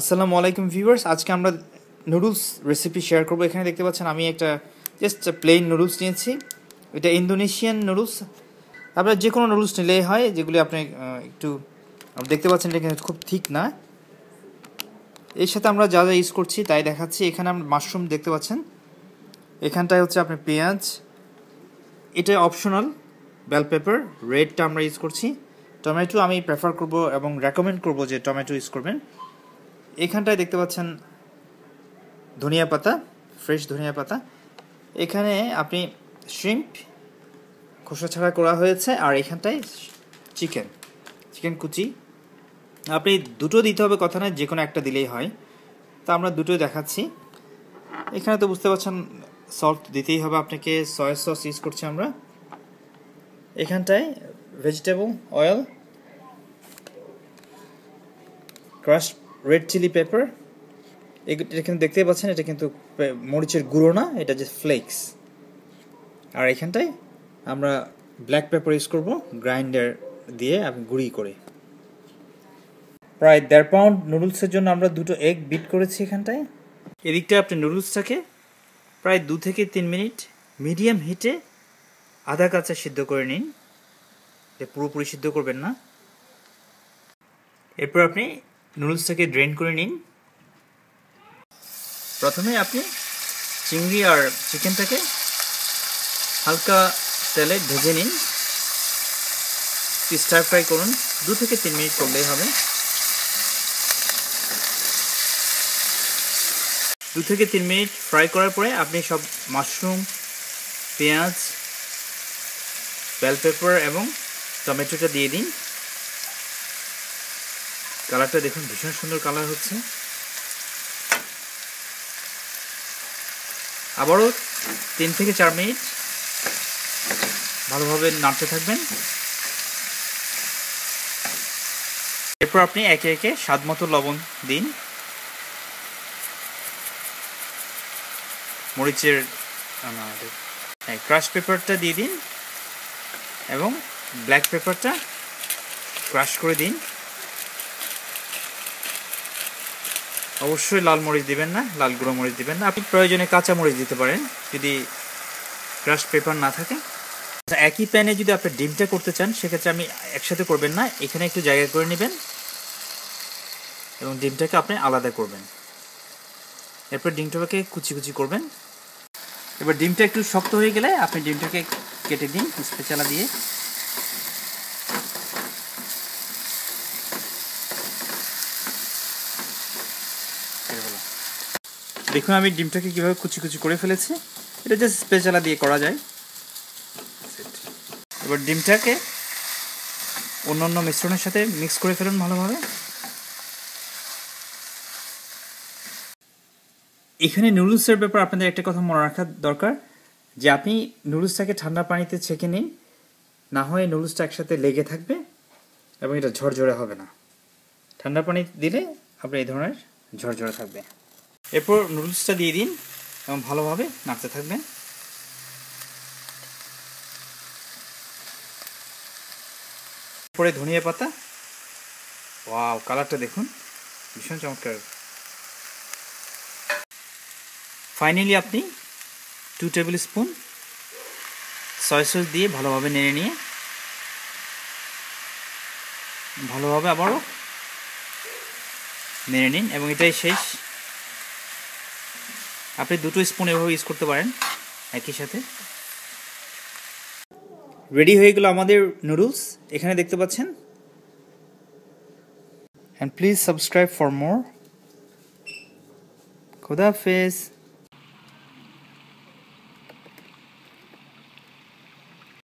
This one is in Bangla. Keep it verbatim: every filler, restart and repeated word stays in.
আসসালামু আলাইকুম ভিউয়ার্স, আজকে আমরা নুডলস রেসিপি শেয়ার করব। এখানে দেখতে পাচ্ছেন আমি একটা জাস্ট প্লেন নুডলস নিয়েছি, এটা ইন্দোনেশিয়ান নুডলস। আপনার যে কোনো নুডলস নিলেই হয়, যেগুলি আপনি একটু দেখতে পাচ্ছেন এখানে খুব ঠিক না। এর সাথে আমরা যা যা ইউজ করছি তাই দেখাচ্ছি। এখানে আমরা মাশরুম দেখতে পাচ্ছেন, এখানটায় হচ্ছে আপনি পেঁয়াজ, এটা অপশনাল। বেল পেপার রেডটা আমরা ইউজ করছি। টমেটো আমি প্রেফার করব এবং রেকমেন্ড করব যে টমেটো ইউজ করবেন। এখানটায় দেখতে পাচ্ছেন ধনিয়া পাতা, ফ্রেশ ধনিয়া পাতা। এখানে আপনি শ্রিম্প খোসা ছাড়া করা হয়েছে, আর এখানটায় চিকেন চিকেন কুচি। আপনি দুটো দিতে হবে কথা না, যে কোনো একটা দিলেই হয়। তা আমরা দুটোই দেখাচ্ছি। এখানে তো বুঝতে পারছেন সল্ট দিতেই হবে আপনাকে, সয়া সস ইউজ করছি আমরা। এখানটায় vegetable oil, crush red chilli pepper. এটা কিন্তু দেখতেই পাচ্ছেন, এটা কিন্তু মরিচের গুঁড়ো না, এটা যে ফ্লেক্স। আর এখানটায় আমরা ব্ল্যাক পেপার ইউজ করব, গ্রাইন্ডার দিয়ে আমি গুঁড়ি করে। প্রায় দেড় পাউন্ড নুডলসের জন্য আমরা দুটো এগ বিট করেছি। এখানটায় এদিকটা আপনি নুডলসটাকে প্রায় দু থেকে তিন মিনিট মিডিয়াম হিটে আধা কাঁচা সিদ্ধ করে নিন, এটা পুরোপুরি সিদ্ধ করবেন না। এরপর আপনি নুডলসটাকে ড্রেন করে নিন। প্রথমে আপনি চিংড়ি আর চিকেনটাকে হালকা তেলে ভেজে নিন, স্টার ফ্রাই করুন, দু থেকে তিন মিনিট করলেই হবে। দু থেকে তিন মিনিট ফ্রাই করার পরে আপনি সব মাশরুম, পেঁয়াজ, বেল পেপার এবং টমেটোটা দিয়ে দিন। কালারটা দেখুন, ভীষণ সুন্দর কালার হচ্ছে। আবারও তিন থেকে চার মিনিট ভালোভাবে নাড়তে থাকবেন। এরপর আপনি একে একে স্বাদ মতো লবণ দিন, মরিচের ক্রাশ পেপারটা দিয়ে দিন এবং ব্ল্যাক পেপারটা ক্রাশ করে দিন। অবশ্যই লাল মরিচ দিবেন না, লাল গুঁড়ো মরিচ দিবেন না। আপনি প্রয়োজনে কাঁচা মরিচ দিতে পারেন যদি ক্রাশ পেপার না থাকে। একই প্যানে যদি আপনি ডিমটা করতে চান, সেক্ষেত্রে আমি একসাথে করবেন না, এখানে একটু জায়গা করে নেবেন এবং ডিমটাকে আপনি আলাদা করবেন। এরপর ডিমটাকে কুচি কুচি করবেন। এবার ডিমটা একটু শক্ত হয়ে গেলে আপনি ডিমটাকে কেটে দিন স্পেচালা দিয়ে। দেখুন আমি ডিমটাকে কীভাবে কুচি কুচি করে ফেলেছি, এটা জাস্ট স্পেচালা দিয়ে করা যায়। এবার ডিমটাকে অন্য অন্য মিশ্রণের সাথে মিক্স করে ফেলুন ভালোভাবে। এখানে নুডলসের ব্যাপারে আপনাদের একটা কথা মনে রাখা দরকার, যে আপনি নুডলসটাকে ঠান্ডা পানিতে ছেঁকে নিন, না হয় নুডলসটা একসাথে লেগে থাকবে এবং এটা ঝরঝরে হবে না। ঠান্ডা পানি দিলে আপনার এই ধরনের ঝরঝরে থাকবে। এরপর নুডলসটা দিয়ে দিন এবং ভালোভাবে নাড়তে থাকবেন। পরে ধনিয়া পাতা, ওয়াও কালারটা দেখুন, ভীষণ চমৎকার। ফাইনালি আপনি two tablespoon soya sauce দিয়ে ভালোভাবে নেড়ে নিয়ে ভালোভাবে আবারও নেড়ে নিন এবং এটাই শেষ। আপনি দুটো স্পুন এভাবে ইউজ করতে পারেন একই সাথে। রেডি হয়ে গেল আমাদের নুডলস, এখানে দেখতে পাচ্ছেন। And please subscribe for more. খুদা হাফেজ।